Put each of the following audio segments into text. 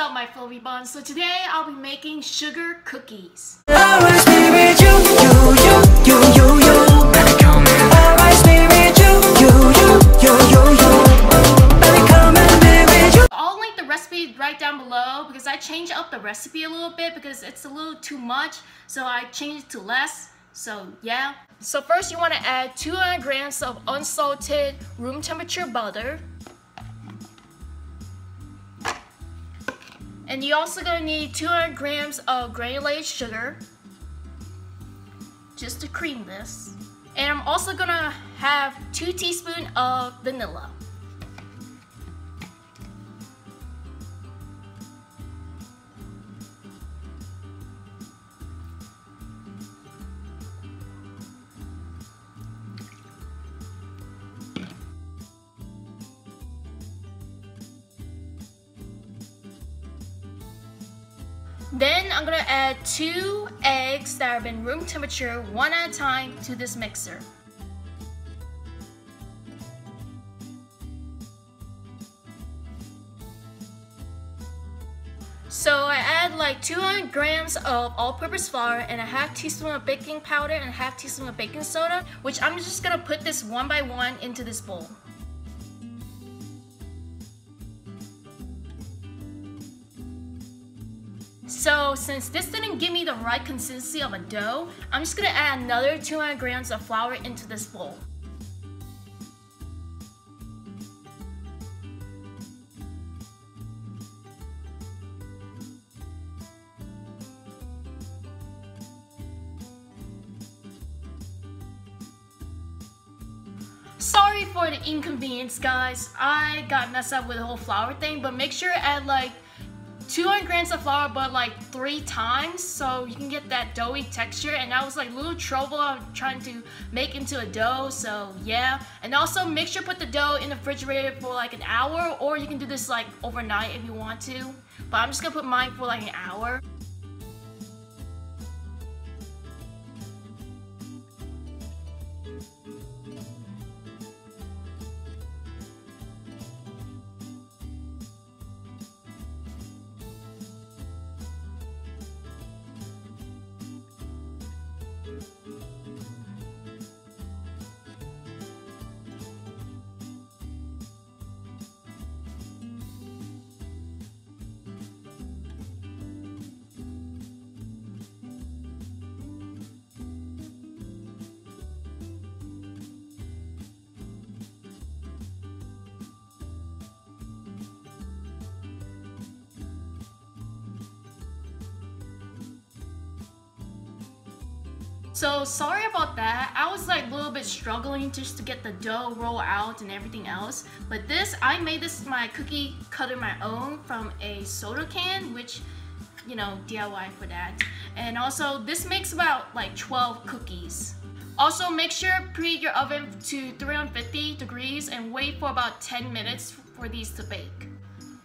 up, my Fobi Buns? So today I'll be making sugar cookies. I'll link the recipe right down below because I changed up the recipe a little bit because it's a little too much, so I changed it to less. So yeah. So first you want to add 200 grams of unsalted room temperature butter. And you're also going to need 200 grams of granulated sugar just to cream this. And I'm also going to have 2 teaspoons of vanilla. Then I'm gonna add 2 eggs that have been room temperature, one at a time, to this mixer. So I add like 200 grams of all-purpose flour and a 1/2 teaspoon of baking powder and a 1/2 teaspoon of baking soda, which I'm just gonna put this one by one into this bowl. So since this didn't give me the right consistency of a dough, I'm just gonna add another 200 grams of flour into this bowl. Sorry for the inconvenience, guys. I got messed up with the whole flour thing, but make sure to add like 200 grams of flour, but like 3 times, so you can get that doughy texture. And that was like a little trouble I'm trying to make into a dough, so yeah. And also make sure to put the dough in the refrigerator for like an hour, or you can do this like overnight if you want to. But I'm just gonna put mine for like an hour. So sorry about that. I was like a little bit struggling just to get the dough roll out and everything else. But this, I made this my cookie cutter my own from a soda can, which, you know, DIY for that. And also this makes about like 12 cookies. Also make sure to preheat your oven to 350 degrees and wait for about 10 minutes for these to bake.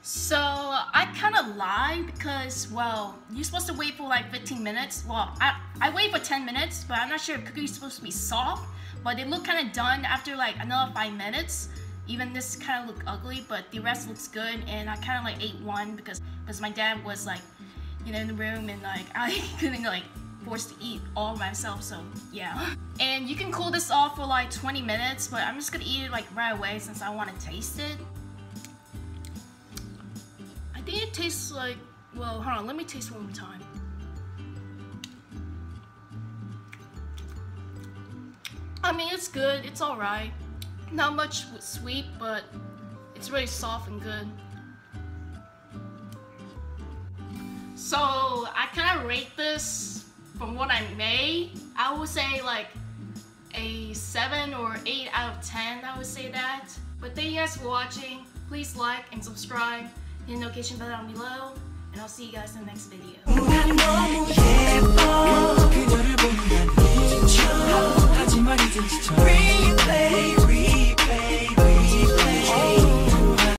So I kind of lied because, well, you're supposed to wait for like 15 minutes. Well, I waited for 10 minutes, but I'm not sure if cookies are supposed to be soft, but they look kind of done after like another 5 minutes. Even this kind of look ugly, but the rest looks good. And I kind of like ate one because my dad was like, you know, in the room, and like I couldn't like forced to eat all myself, so yeah. And you can cool this off for like 20 minutes, but I'm just gonna eat it like right away since I want to taste it. I think it tastes like, well, hold on, let me taste one more time. I mean, it's good, it's alright. Not much sweet, but it's really soft and good. So, I kind of rate this from what I made. I would say like a 7 or 8 out of 10, I would say that. But thank you guys for watching. Please like and subscribe. Hit the notification bell down below, and I'll see you guys in the next video.